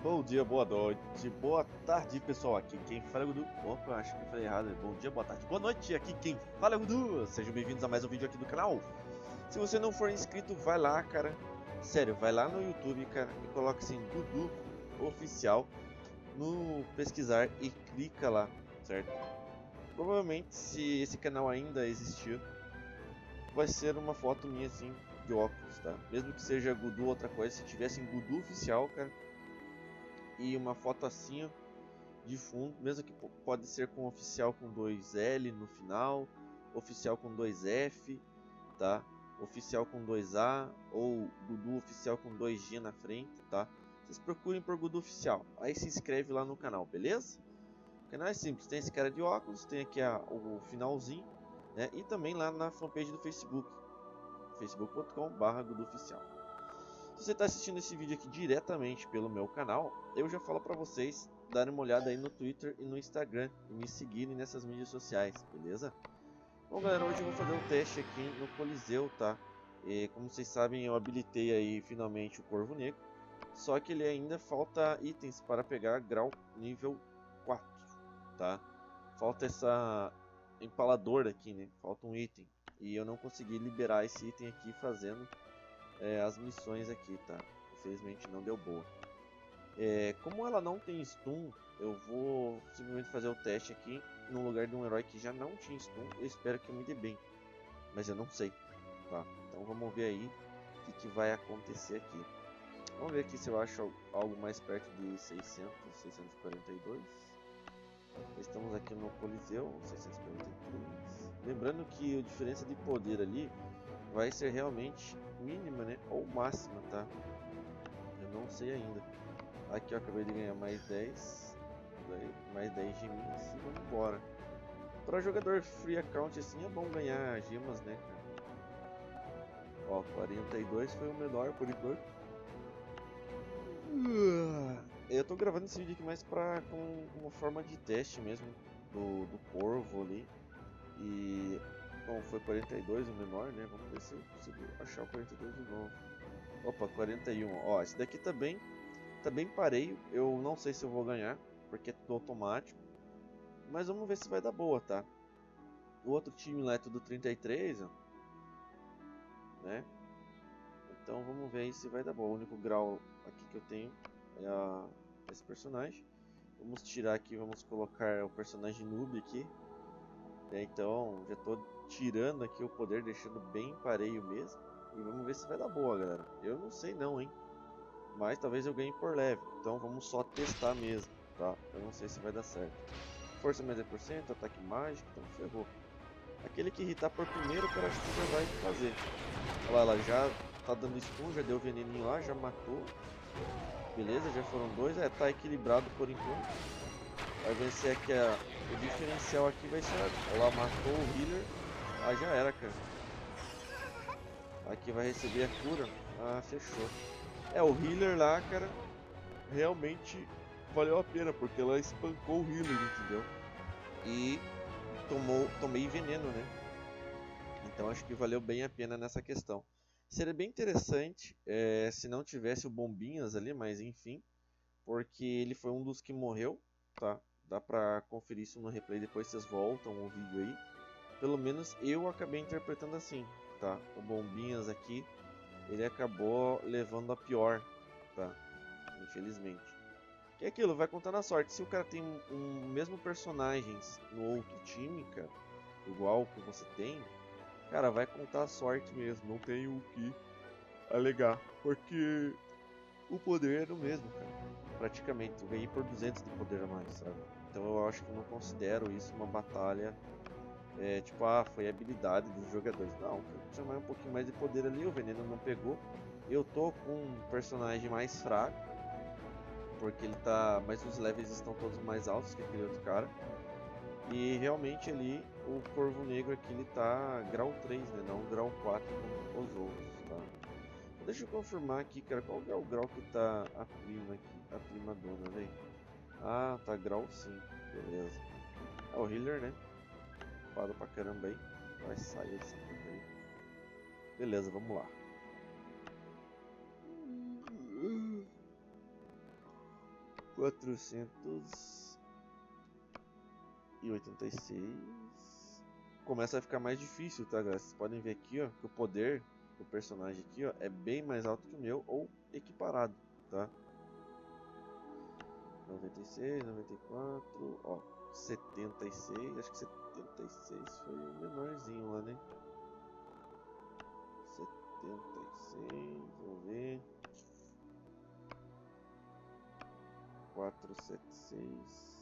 Bom dia, boa noite, boa tarde, pessoal. Aqui quem fala é o Gudu. Opa, acho que falei errado. Bom dia, boa tarde, boa noite. Aqui quem fala é o Gudu. Sejam bem-vindos a mais um vídeo aqui do canal. Se você não for inscrito, vai lá, cara. Sério, vai lá no YouTube, cara, e coloca assim, Gudu Oficial, no pesquisar e clica lá, certo? Provavelmente, se esse canal ainda existir, vai ser uma foto minha, assim, de óculos, tá? Mesmo que seja Gudu ou outra coisa, se tivesse em Gudu Oficial, cara, e uma foto assim, ó, de fundo, mesmo que pode ser com oficial com 2L no final, oficial com 2F, tá? Oficial com 2A ou Gudu Oficial com 2G na frente, tá? Vocês procurem por Gudu Oficial, aí se inscreve lá no canal, beleza? O canal é simples, tem esse cara de óculos, tem aqui o finalzinho, né? E também lá na fanpage do Facebook, facebook.com/guduoficial. Se você está assistindo esse vídeo aqui diretamente pelo meu canal, eu já falo para vocês darem uma olhada aí no Twitter e no Instagram e me seguirem nessas mídias sociais, beleza? Bom, galera, hoje eu vou fazer um teste aqui no Coliseu, tá? E, como vocês sabem, eu habilitei aí finalmente o Corvo Negro, só que ele ainda falta itens para pegar grau nível 4, tá? Falta essa empaladora aqui, né? Falta um item, e eu não consegui liberar esse item aqui fazendo as missões aqui, tá? Infelizmente não deu boa. Como ela não tem stun, eu vou simplesmente fazer o teste aqui no lugar de um herói que já não tinha stun. Eu espero que eu me dê bem, mas eu não sei, tá? Então vamos ver aí o que vai acontecer aqui. Vamos ver aqui se eu acho algo mais perto de 600, 642. Estamos aqui no Coliseu, 643. Lembrando que a diferença de poder ali vai ser realmente mínima, né? Ou máxima, tá? Eu não sei ainda. Aqui eu acabei de ganhar mais 10, mais 10 geminhas e vamos embora. Para jogador free account assim é bom ganhar gemas, né, cara? Ó, 42 foi o menor por enquanto. Eu tô gravando esse vídeo aqui mais pra com uma forma de teste mesmo do corvo ali. E bom, foi 42 o menor, né? Vamos ver se eu consigo achar o 42 de novo. Opa, 41. Ó, esse daqui também. Tá bem parelho, eu não sei se eu vou ganhar, porque é tudo automático. Mas vamos ver se vai dar boa, tá? O outro time lá é tudo 33, ó, né? Então vamos ver aí se vai dar boa. O único grau aqui que eu tenho é esse personagem. Vamos tirar aqui, vamos colocar o personagem noob aqui, né? Então já tô tirando aqui o poder, deixando bem parelho mesmo. E vamos ver se vai dar boa, galera. Eu não sei não, hein? Mas talvez eu ganhe por leve, então vamos só testar mesmo, tá? Eu não sei se vai dar certo. Força mais 10%, ataque mágico, então ferrou. Aquele que irritar por primeiro, o cara acho que já vai fazer. Olha lá, ela já tá dando stun, já deu veneninho lá, já matou. Beleza, já foram dois, tá equilibrado por enquanto. Vai vencer aqui o diferencial aqui vai ser... Olha lá, matou o healer. Ah, já era, cara. Aqui vai receber a cura. Ah, fechou. O healer lá, cara, realmente valeu a pena, porque ela espancou o healer, entendeu? E tomei veneno, né? Então acho que valeu bem a pena nessa questão. Seria bem interessante se não tivesse o Bombinhas ali, mas enfim, porque ele foi um dos que morreu, tá? Dá pra conferir isso no replay, depois vocês voltam o vídeo aí. Pelo menos eu acabei interpretando assim, tá? O Bombinhas aqui, ele acabou levando a pior, tá? Infelizmente. Que é aquilo, vai contar na sorte. Se o cara tem um mesmo personagens no outro time, cara, igual que você tem, cara, vai contar a sorte mesmo. Não tem o que alegar, porque o poder era o mesmo, cara. Praticamente, eu ganhei por 200 de poder a mais, sabe? Então eu acho que não considero isso uma batalha... tipo, foi a habilidade dos jogadores. Não, eu chamei um pouquinho mais de poder ali, o veneno não pegou. Eu tô com um personagem mais fraco, porque ele tá... Mas os levels estão todos mais altos que aquele outro cara. E realmente ali, o Corvo Negro aqui, ele tá grau 3, né? Não grau 4 como os outros, tá? Deixa eu confirmar aqui, cara, qual é o grau que tá a prima aqui, a prima dona, velho. Ah, tá grau 5, beleza. É o healer, né? Pra caramba aí, vai sair essa coisa aí. Beleza, vamos lá. 486. Começa a ficar mais difícil, tá, galera? Vocês podem ver aqui, ó, que o poder do personagem aqui, ó, é bem mais alto que o meu ou equiparado, tá? 96, 94, ó, 76, acho que 76 foi o menorzinho lá, né? 76, vamos ver. 476.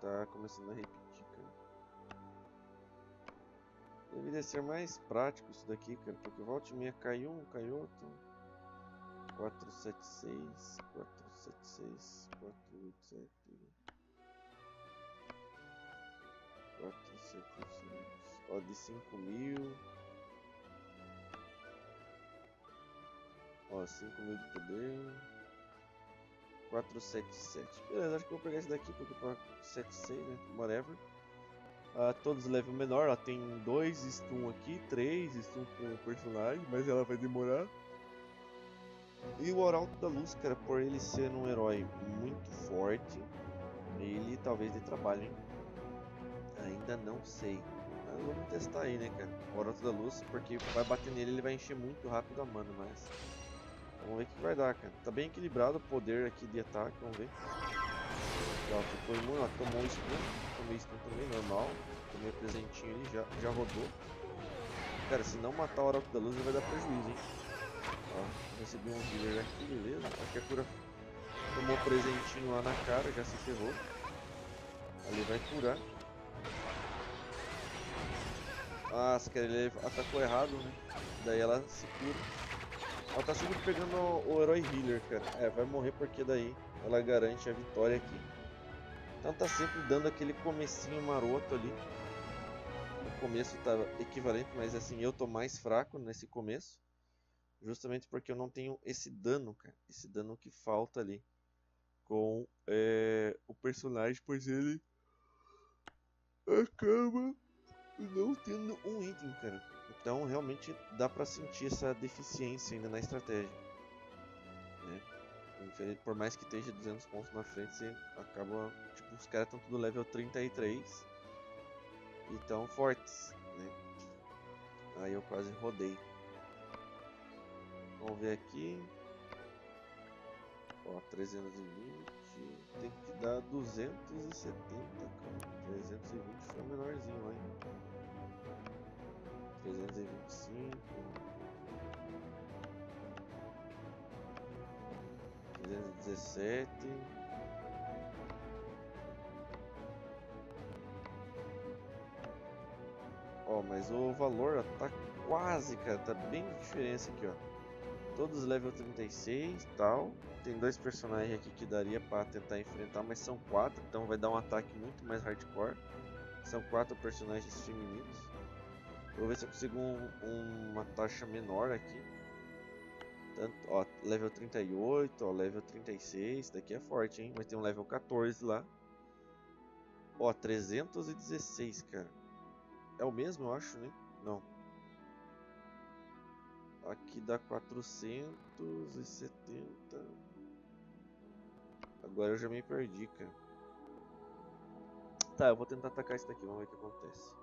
Tá começando a repetir, cara. Deveria ser mais prático isso daqui, cara, porque volta e meia cai um, cai outro. 476, 476, 487, 476, ó, de 5.000, ó, 5.000 de poder, 477, beleza, acho que vou pegar esse daqui porque 476, né, whatever. Todos level menor, ela tem 2 stun aqui, 3 stun com o personagem, mas ela vai demorar. E o Arauto da Luz, cara, por ele ser um herói muito forte, ele talvez dê trabalho, hein? Ainda não sei. Mas vamos testar aí, né, cara? O Arauto da Luz, porque vai bater nele, ele vai encher muito rápido a mana, mas... Vamos ver o que vai dar, cara. Tá bem equilibrado o poder aqui de ataque, vamos ver. Ela ficou imune, ela tomou o stun, tomei stun também, normal. Tomei o presentinho ali, já rodou. Cara, se não matar o Arauto da Luz, ele vai dar prejuízo, hein? Ó, recebi um healer aqui, beleza. Aqui a cura tomou presentinho lá na cara, já se ferrou. Ali vai curar. Nossa, cara, ele atacou errado, né? Daí ela se cura. Ela tá sempre pegando o herói healer, cara. É, vai morrer porque daí ela garante a vitória aqui. Então tá sempre dando aquele comecinho maroto ali. O começo tá equivalente, mas assim, eu tô mais fraco nesse começo. Justamente porque eu não tenho esse dano, cara. Esse dano que falta ali com o personagem, pois ele acaba não tendo um item, cara. Então realmente dá pra sentir essa deficiência ainda na estratégia, né? Por mais que esteja 200 pontos na frente, você acaba... Tipo, os caras estão tudo level 33 e tão fortes, né? Aí eu quase rodei. Vamos ver aqui, ó, 320, tem que dar 270, cara, 320 foi o menorzinho, hein, 325, 317, ó, mas o valor, ó, tá quase, cara, tá bem de diferença aqui, ó. Todos level 36 e tal. Tem dois personagens aqui que daria para tentar enfrentar, mas são 4, então vai dar um ataque muito mais hardcore. São 4 personagens femininos. Vou ver se eu consigo uma taxa menor aqui. Tanto, ó, level 38, ó, level 36, daqui é forte, hein? Mas tem um level 14 lá. Ó, 316, cara. É o mesmo, eu acho, né? Não. Aqui dá 470. Agora eu já me perdi, cara. Tá, eu vou tentar atacar isso daqui, vamos ver o que acontece.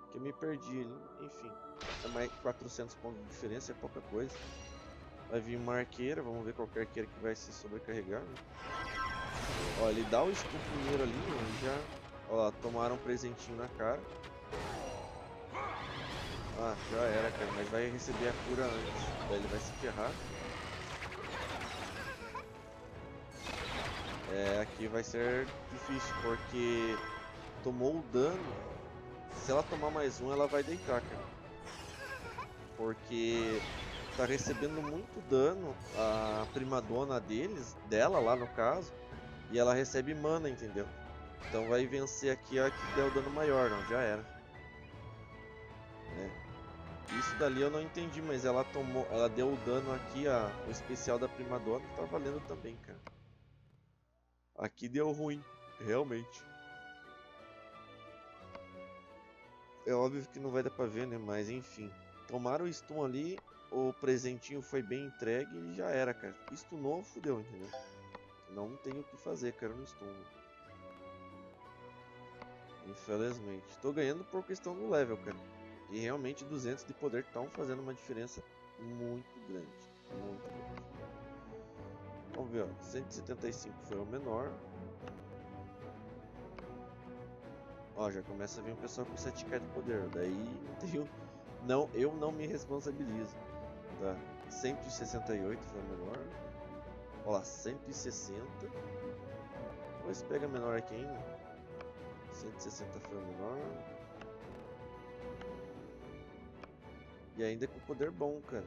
Porque eu me perdi, enfim. É mais 400 pontos de diferença, é pouca coisa. Vai vir uma arqueira, vamos ver qual que é a arqueira que vai se sobrecarregar, né? Ó, ele dá o stun primeiro ali, né? Já... Ó lá, tomaram um presentinho na cara. Ah, já era, cara, mas vai receber a cura antes, daí ele vai se ferrar. É, aqui vai ser difícil, porque tomou o dano, se ela tomar mais um ela vai deitar, cara. Porque tá recebendo muito dano a primadona dela lá no caso, e ela recebe mana, entendeu? Então vai vencer aqui a que der o dano maior, não, já era. Isso dali eu não entendi, mas ela tomou, ela deu o dano aqui, o especial da primadona tá valendo também, cara. Aqui deu ruim, realmente. É óbvio que não vai dar pra ver, né, mas enfim. Tomaram o stun ali, o presentinho foi bem entregue e já era, cara. Stunou, fudeu, entendeu? Não tenho o que fazer, quero no estômago. Infelizmente. Tô ganhando por questão do level, cara. E realmente 200 de poder estão fazendo uma diferença muito grande. Muito grande. Vamos ver, ó. 175 foi o menor. Ó, já começa a vir um pessoal com 7k de poder. Daí eu não me responsabilizo. Tá? 168 foi o menor. Olha lá, 160. Vou se pega menor aqui ainda. 160 foi o menor. E ainda com poder bom, cara.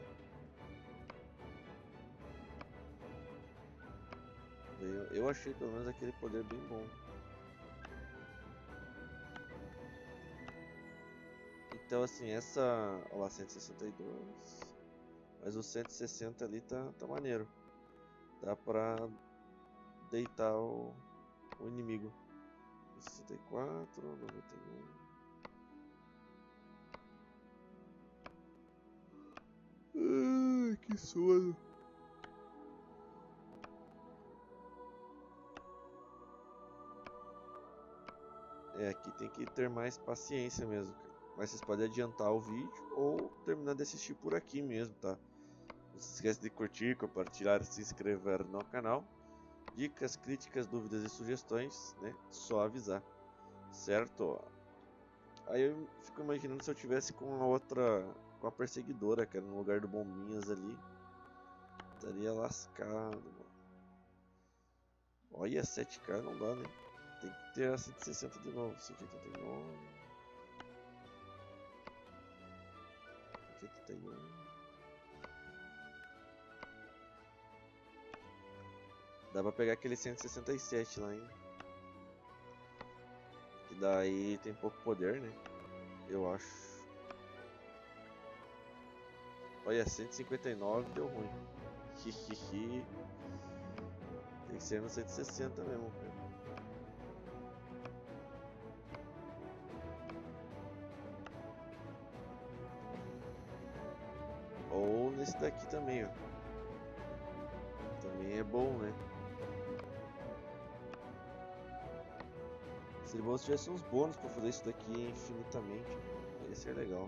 Eu achei pelo menos aquele poder bem bom. Então assim, essa... Olha lá, 162. Mas o 160 ali tá maneiro. Dá pra deitar o inimigo. 64, 91. Ai, que sono. É, aqui tem que ter mais paciência mesmo, cara. Mas vocês podem adiantar o vídeo ou terminar de assistir por aqui mesmo, tá? Não se esquece de curtir, compartilhar, se inscrever no canal. Dicas, críticas, dúvidas e sugestões, né? Só avisar, certo? Aí eu fico imaginando se eu tivesse com a perseguidora, cara, no lugar do Bombinhas ali. Estaria lascado, mano. Olha, 7k não dá, né? Tem que ter a 160 de novo, 189. 181. Dá pra pegar aquele 167 lá, hein? Que daí tem pouco poder, né? Eu acho. Olha, 159 deu ruim. Hihihi. Tem que ser no 160 mesmo, cara. Ou nesse daqui também, ó. Também é bom, né? Seria bom se tivesse uns bônus pra fazer isso daqui infinitamente. Ia ser legal.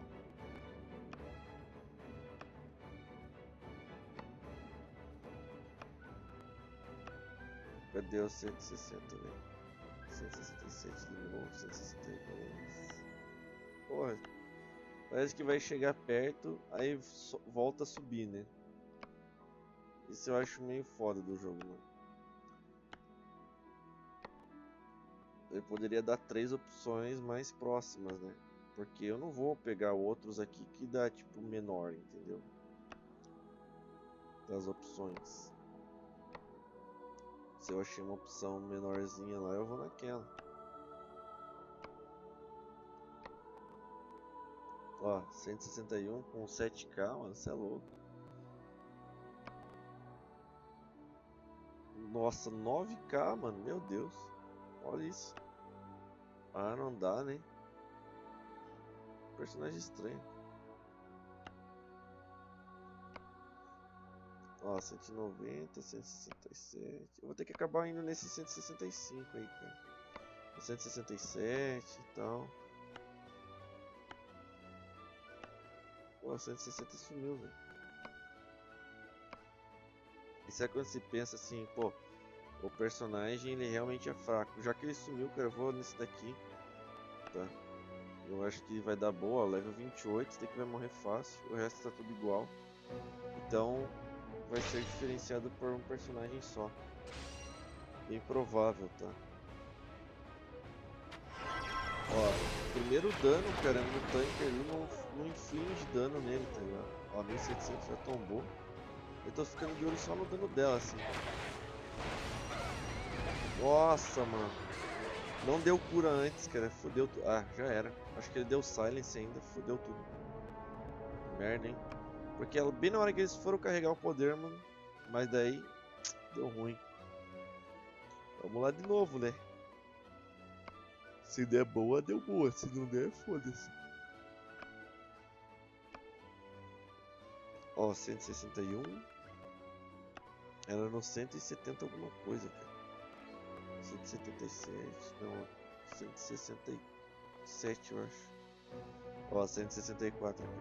Cadê o 160, velho? 167 de novo, 162. Porra, parece que vai chegar perto, aí volta a subir, né? Isso eu acho meio foda do jogo, mano. Eu poderia dar 3 opções mais próximas, né? Porque eu não vou pegar outros aqui que dá tipo menor, entendeu? Das opções. Se eu achei uma opção menorzinha lá, eu vou naquela. Ó, 161 com 7k, mano, cê é louco. Nossa, 9k, mano, meu Deus. Olha isso. Ah, não dá, né? Personagem estranho. Ó, 190, 167. Eu vou ter que acabar indo nesse 165 aí, cara. 167 e tal. Pô, 160 sumiu, velho. Isso é quando se pensa assim, pô, o personagem ele realmente é fraco. Já que ele sumiu, cara, eu vou nesse daqui. Tá? Eu acho que vai dar boa. Level 28, esse daqui vai morrer fácil. O resto tá tudo igual. Então vai ser diferenciado por um personagem só. Bem provável, tá? Ó, primeiro dano, cara, no tanque ele não inflige dano nele, tá ligado? Ó, 1700 já tombou. Eu tô ficando de olho só no dano dela, assim. Nossa, mano. Não deu cura antes, cara. Fudeu tudo. Ah, já era. Acho que ele deu silence ainda. Fudeu tudo. Merda, hein? Porque ela, bem na hora que eles foram carregar o poder, mano. Mas daí... deu ruim. Vamos lá de novo, né? Se der boa, deu boa. Se não der, foda-se. Ó, 161. Era no 170 alguma coisa, cara. 177, não, 167 eu acho. Ó, 164 aqui.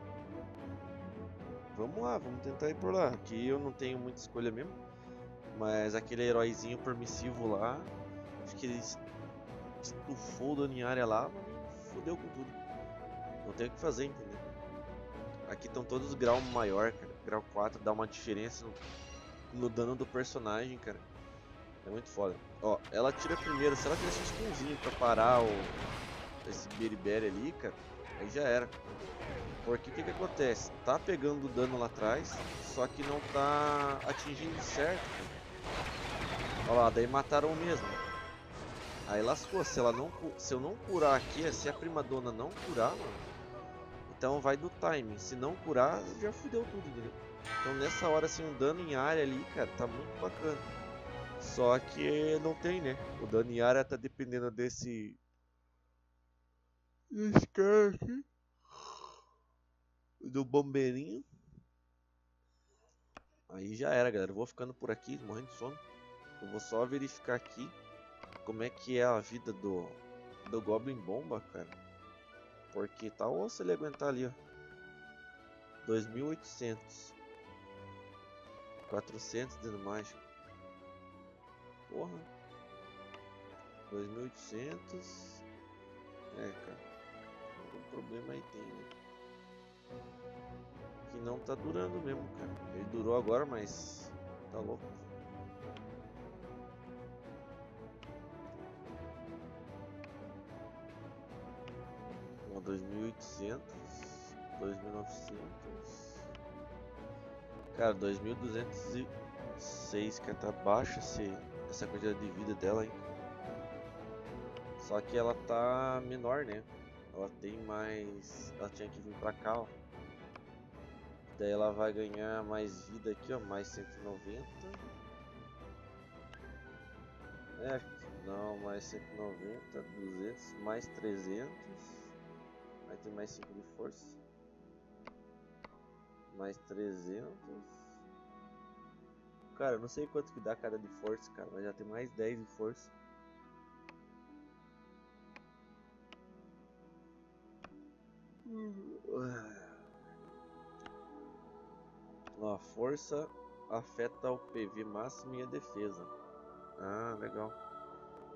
Vamos lá, vamos tentar ir por lá. Aqui eu não tenho muita escolha mesmo. Mas aquele heróizinho permissivo lá, acho que ele estufou o dano em área lá, mas fodeu com tudo. Não tem o que fazer, entendeu? Aqui estão todos grau maior, cara. Grau 4 dá uma diferença no dano do personagem, cara. É muito foda. Ó, ela tira primeiro. Se ela tivesse um escunzinho pra parar esse beriberi ali, cara, aí já era. Porque o que acontece? Tá pegando dano lá atrás, só que não tá atingindo certo, cara. Ó lá, daí mataram mesmo. Aí lascou. Se eu não curar aqui, se a prima dona não curar, mano, então vai do timing. Se não curar, já fudeu tudo, entendeu? Então nessa hora, assim, um dano em área ali, cara, tá muito bacana. Só que não tem, né? O dano em área tá dependendo desse... esse cara aqui. Do bombeirinho. Aí já era, galera. Eu vou ficando por aqui, morrendo de sono. Eu vou só verificar aqui como é que é a vida do Goblin Bomba, cara. Porque tá osso ele aguentar ali, ó. 2800. 400 dano mágico. Porra. 2800. É, cara. Algum problema aí tem, né? Que não tá durando mesmo, cara. Ele durou agora, mas tá louco. Ó, 2800, 2900. Cara, 2206, que tá baixa essa quantidade de vida dela, hein? Só que ela tá menor, né? Ela tem mais... ela tinha que vir pra cá, ó. Daí ela vai ganhar mais vida aqui, ó. Mais 190. É, não, mais 190, 200, mais 300. Aí tem mais 5 de força. Mais 300. Cara, eu não sei quanto que dá cada de força, cara. Mas já tem mais 10 de força. A força afeta o PV máximo e a defesa. Ah, legal.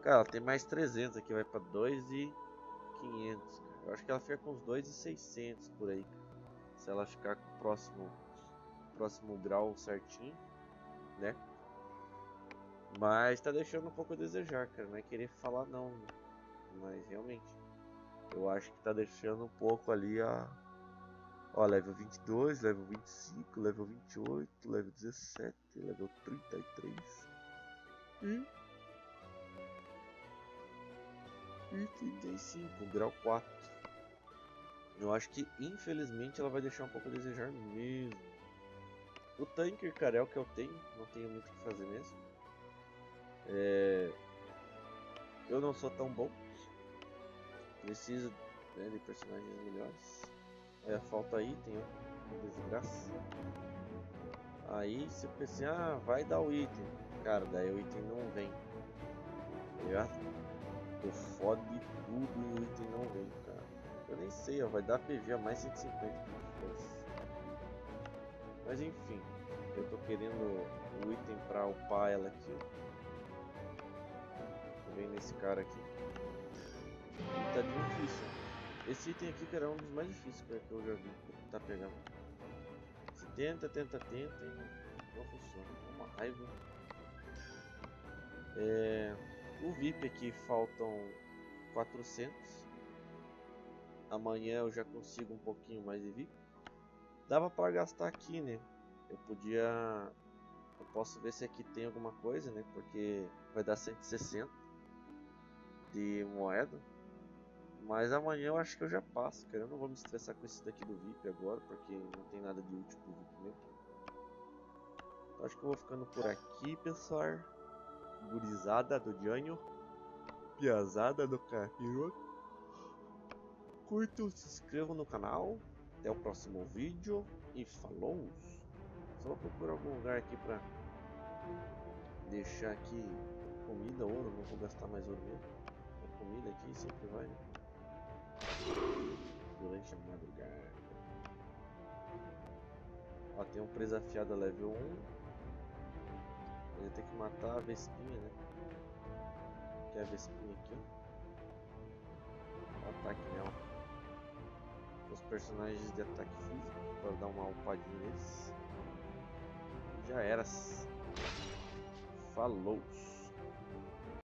Cara, tem mais 300 aqui. Vai pra 2.500. Eu acho que ela fica com uns 2.600 por aí. Se ela ficar com o próximo grau certinho, né? Mas tá deixando um pouco a desejar, cara. Não é querer falar não, mas realmente eu acho que tá deixando um pouco ali a... ó, level 22, level 25, level 28, level 17, level 33 e 35, grau 4. Eu acho que infelizmente ela vai deixar um pouco a desejar mesmo. O tanker, cara, é o que eu tenho. Não tenho muito o que fazer mesmo. Eu não sou tão bom. Preciso, né, de personagens melhores. Falta item, ó. Desgraça. Aí você pensa, ah, vai dar o item. Cara, daí o item não vem. Tá ligado? Tô foda de tudo e o item não vem, cara. Eu nem sei, ó, vai dar PV a mais 150. Mas enfim, eu tô querendo o item pra upar ela aqui. Vem nesse cara aqui. E tá difícil. Esse item aqui, cara, é um dos mais difíceis, cara, que eu já vi. Tá pegando. Se tenta e não funciona. É uma raiva. O VIP aqui faltam 400. Amanhã eu já consigo um pouquinho mais de VIP. Dava para gastar aqui, né? Eu posso ver se aqui tem alguma coisa, né? Porque vai dar 160 de moeda. Mas amanhã eu acho que eu já passo, cara. Eu não vou me estressar com isso daqui do VIP agora, porque não tem nada de útil pro VIP mesmo. Então, acho que eu vou ficando por aqui, pessoal. Gurizada do Jânio, piazada do Capiroto, curtam, se inscrevam no canal, até o próximo vídeo e falou. Só vou procurar algum lugar aqui pra... deixar aqui comida, ouro, não vou gastar mais ouro mesmo. A comida aqui sempre vai, né? Durante a madrugada. Ó, tem um presa afiada level 1. Ele tem que matar a vespinha, né? Que é a vespinha aqui. Ataque nela. Os personagens de ataque físico para dar uma upadinha neles. Já era. Falou.